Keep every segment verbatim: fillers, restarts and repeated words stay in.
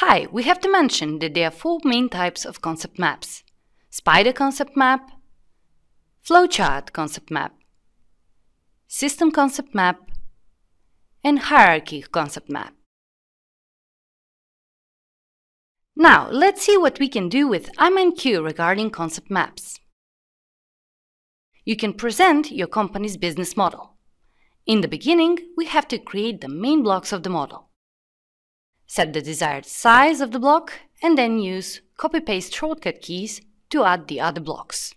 Hi, we have to mention that there are four main types of concept maps. Spider concept map, flowchart concept map, system concept map, and hierarchy concept map. Now, let's see what we can do with iMindQ regarding concept maps. You can present your company's business model. In the beginning, we have to create the main blocks of the model. Set the desired size of the block and then use copy-paste shortcut keys to add the other blocks.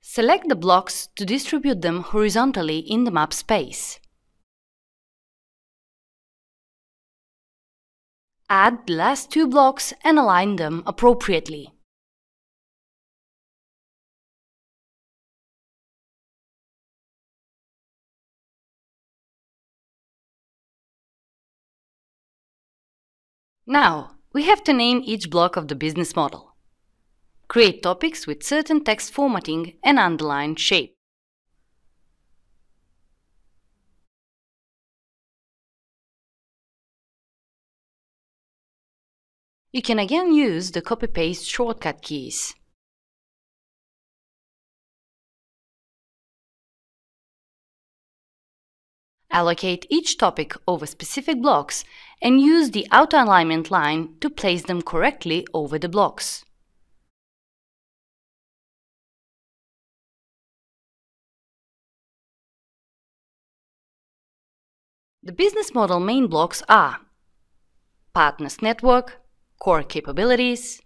Select the blocks to distribute them horizontally in the map space. Add the last two blocks and align them appropriately. Now, we have to name each block of the business model. Create topics with certain text formatting and underline shape. You can again use the copy-paste shortcut keys. Allocate each topic over specific blocks and use the outer alignment line to place them correctly over the blocks. The business model main blocks are Partners Network, Core Capabilities,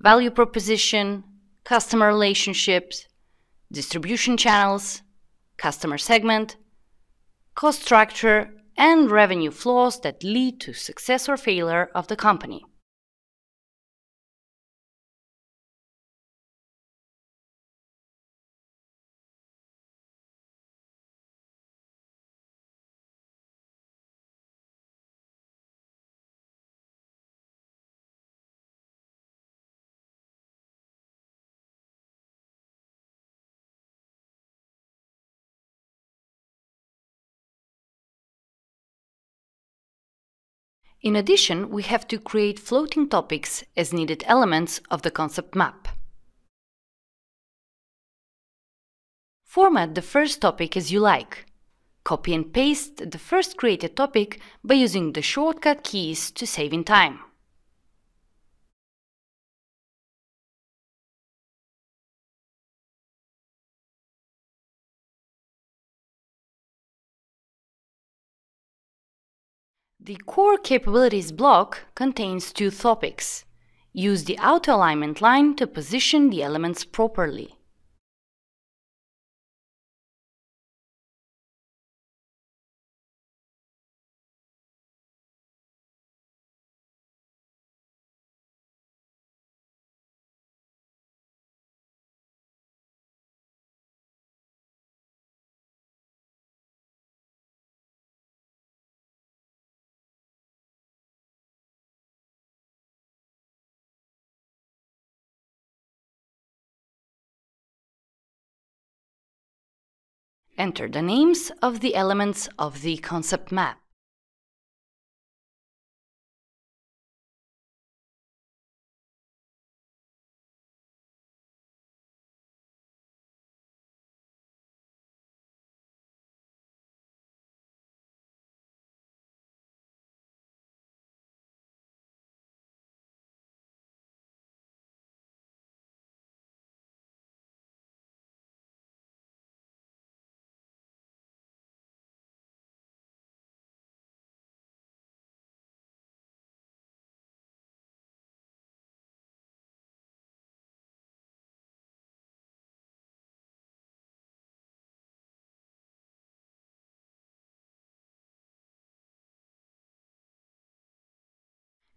Value Proposition, Customer Relationships, Distribution Channels, Customer Segment, Cost Structure, and Revenue Flows that lead to success or failure of the company. In addition, we have to create floating topics as needed elements of the concept map. Format the first topic as you like. Copy and paste the first created topic by using the shortcut keys to save in time. The Core Capabilities block contains two topics. Use the outer alignment line to position the elements properly. Enter the names of the elements of the concept map.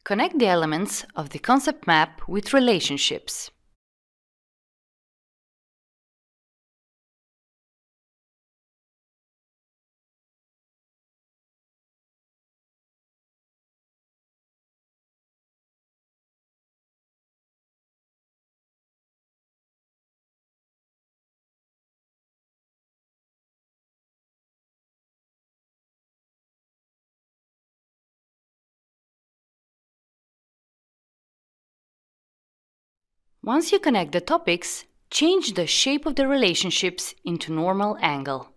Connect the elements of the concept map with relationships. Once you connect the topics, change the shape of the relationships into normal angle.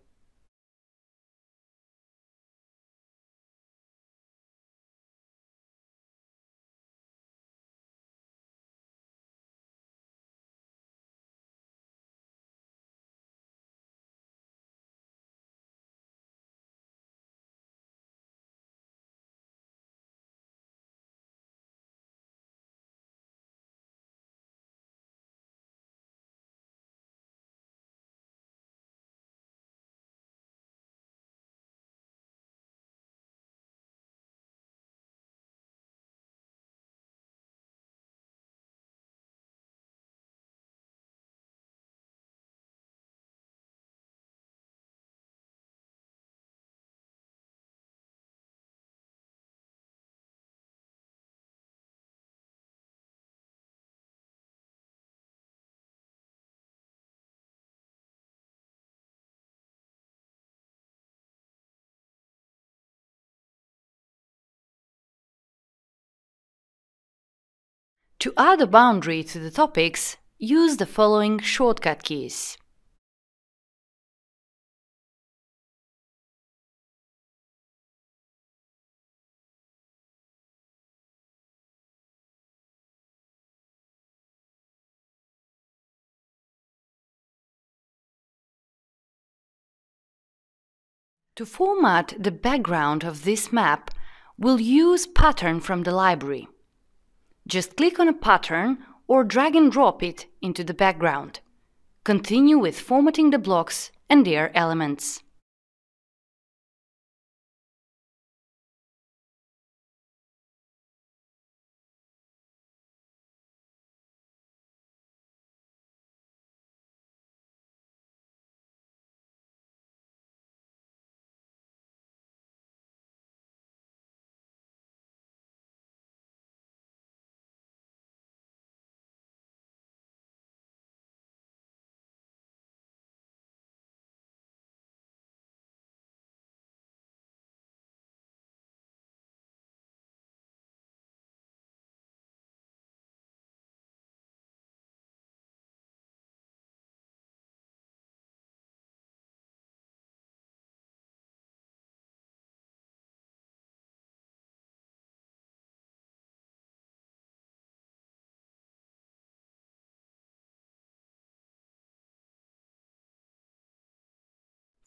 To add a boundary to the topics, use the following shortcut keys. To format the background of this map, we'll use pattern from the library. Just click on a pattern or drag and drop it into the background. Continue with formatting the blocks and their elements.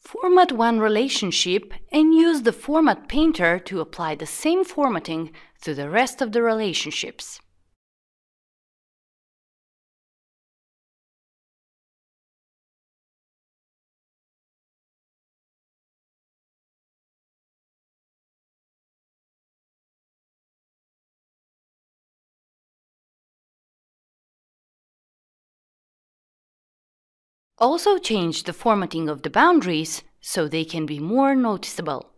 Format one relationship and use the Format Painter to apply the same formatting to the rest of the relationships. Also change the formatting of the boundaries so they can be more noticeable.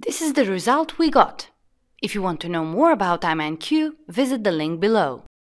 This is the result we got. If you want to know more about iMindQ, visit the link below.